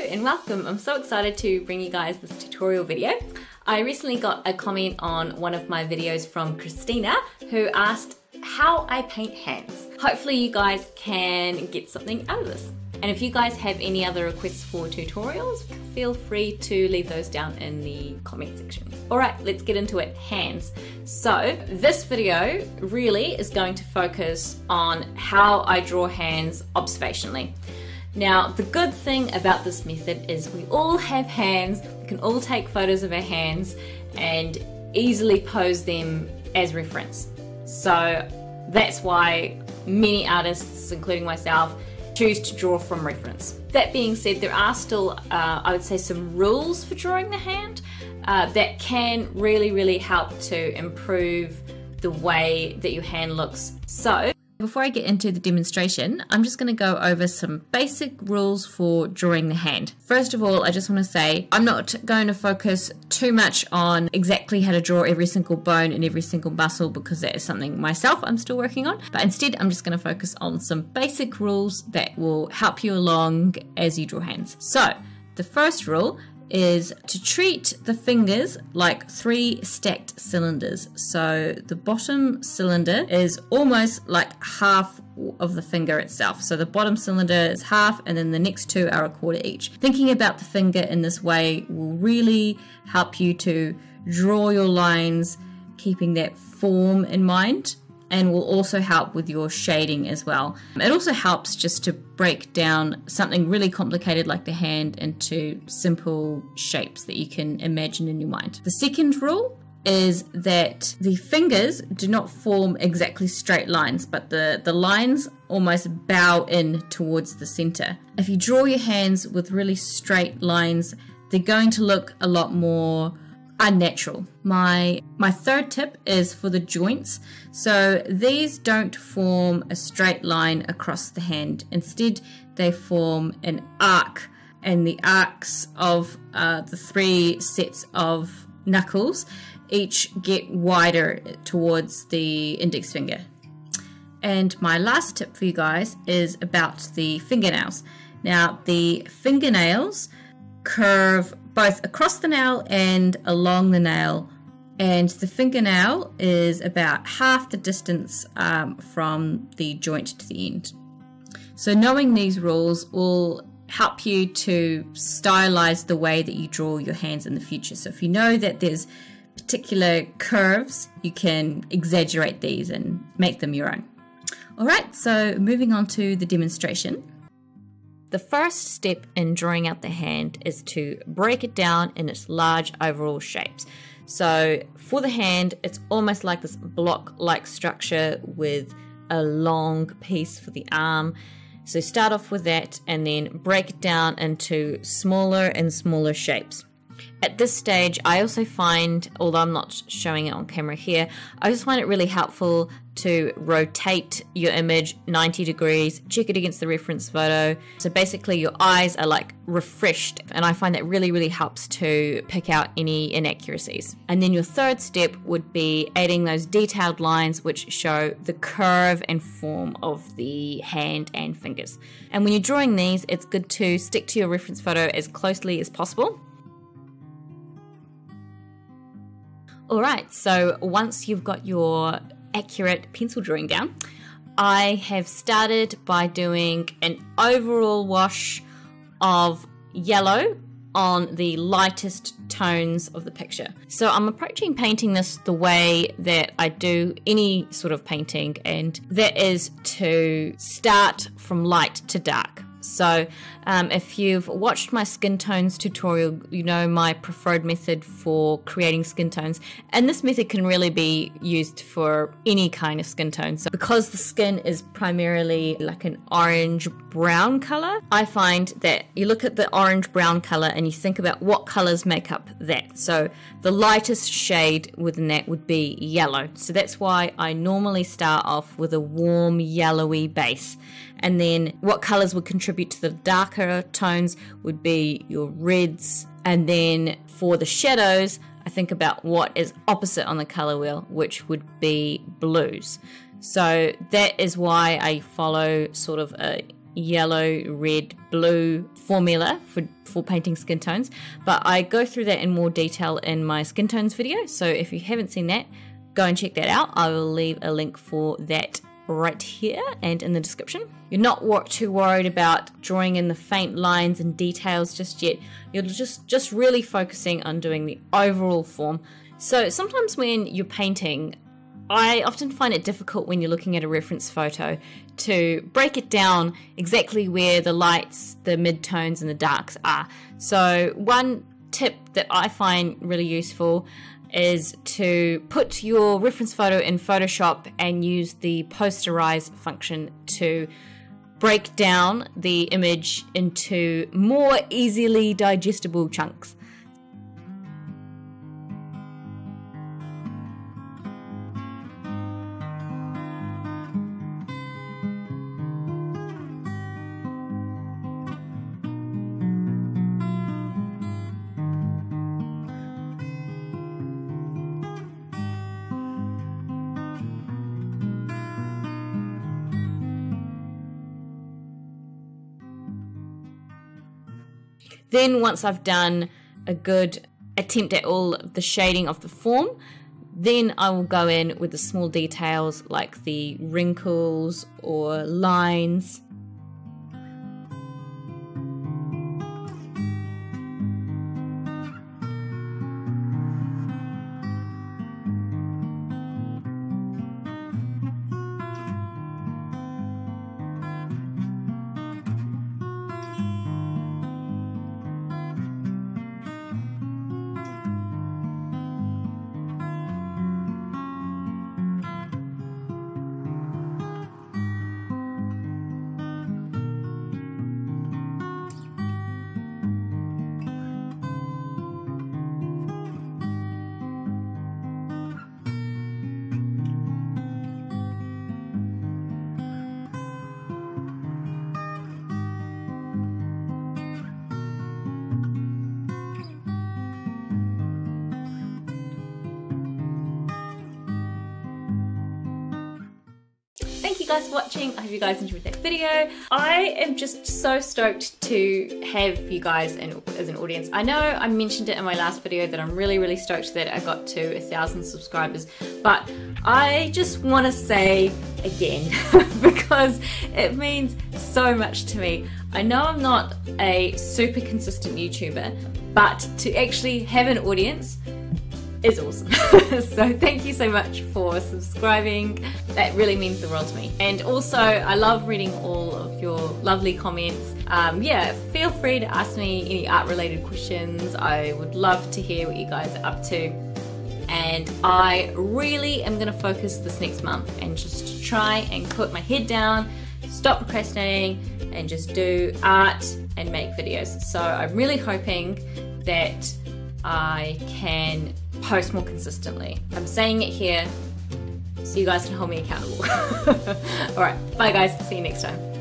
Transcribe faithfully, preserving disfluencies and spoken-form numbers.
Hello and welcome. I'm so excited to bring you guys this tutorial video. I recently got a comment on one of my videos from Christina who asked how I paint hands. Hopefully you guys can get something out of this. And if you guys have any other requests for tutorials, feel free to leave those down in the comment section. All right, let's get into it, hands. So this video really is going to focus on how I draw hands observationally. Now, the good thing about this method is we all have hands, we can all take photos of our hands and easily pose them as reference. So that's why many artists, including myself, choose to draw from reference. That being said, there are still, uh, I would say, some rules for drawing the hand uh, that can really, really help to improve the way that your hand looks. So, before I get into the demonstration, I'm just going to go over some basic rules for drawing the hand. First of all, I just want to say I'm not going to focus too much on exactly how to draw every single bone and every single muscle because that is something myself I'm still working on. But instead, I'm just going to focus on some basic rules that will help you along as you draw hands. So, the first rule is to treat the fingers like three stacked cylinders. So the bottom cylinder is almost like half of the finger itself. So the bottom cylinder is half and then the next two are a quarter each. Thinking about the finger in this way will really help you to draw your lines, keeping that form in mind, and will also help with your shading as well. It also helps just to break down something really complicated like the hand into simple shapes that you can imagine in your mind. The second rule is that the fingers do not form exactly straight lines, but the, the lines almost bow in towards the center. If you draw your hands with really straight lines, they're going to look a lot more unnatural. My my third tip is for the joints. So these don't form a straight line across the hand. Instead, they form an arc, and the arcs of uh, the three sets of knuckles each get wider towards the index finger. And my last tip for you guys is about the fingernails. Now, the fingernails curve both across the nail and along the nail, and the fingernail is about half the distance um, from the joint to the end. So knowing these rules will help you to stylize the way that you draw your hands in the future. So if you know that there's particular curves, you can exaggerate these and make them your own. All right, so moving on to the demonstration. The first step in drawing out the hand is to break it down in its large overall shapes. So for the hand, it's almost like this block-like structure with a long piece for the arm. So start off with that and then break it down into smaller and smaller shapes. At this stage, I also find, although I'm not showing it on camera here, I just find it really helpful to rotate your image ninety degrees, check it against the reference photo. So basically your eyes are like refreshed, and I find that really, really helps to pick out any inaccuracies. And then your third step would be adding those detailed lines which show the curve and form of the hand and fingers. And when you're drawing these, it's good to stick to your reference photo as closely as possible. Alright, so once you've got your accurate pencil drawing down, I have started by doing an overall wash of yellow on the lightest tones of the picture. So I'm approaching painting this the way that I do any sort of painting, and that is to start from light to dark. So um, if you've watched my skin tones tutorial, you know my preferred method for creating skin tones, and this method can really be used for any kind of skin tone. So because the skin is primarily like an orange brown color, I find that you look at the orange brown color and you think about what colors make up that. So the lightest shade within that would be yellow. So that's why I normally start off with a warm yellowy base, and then what colors would contribute to the darker tones would be your reds, and then for the shadows I think about what is opposite on the color wheel, which would be blues. So that is why I follow sort of a yellow, red, blue formula for, for painting skin tones, but I go through that in more detail in my skin tones video, so if you haven't seen that, go and check that out. I will leave a link for that right here and in the description. You're not what too worried about drawing in the faint lines and details just yet. You're just just really focusing on doing the overall form. So sometimes when you're painting, I often find it difficult when you're looking at a reference photo to break it down exactly where the lights, the mid-tones and the darks are. So one tip that I find really useful is to put your reference photo in Photoshop and use the posterize function to break down the image into more easily digestible chunks. Then once I've done a good attempt at all the shading of the form, then I will go in with the small details like the wrinkles or lines. Thank you guys for watching. I hope you guys enjoyed that video. I am just so stoked to have you guys in, as an audience. I know I mentioned it in my last video that I'm really really stoked that I got to a thousand subscribers, but I just want to say again because it means so much to me. I know I'm not a super consistent YouTuber, but to actually have an audience is awesome. So thank you so much for subscribing. That really means the world to me. And also I love reading all of your lovely comments. Um, yeah, feel free to ask me any art related questions. I would love to hear what you guys are up to. And I really am gonna focus this next month and just try and put my head down, stop procrastinating and just do art and make videos. So I'm really hoping that I can post more consistently. I'm saying it here so you guys can hold me accountable. Alright, bye guys, see you next time.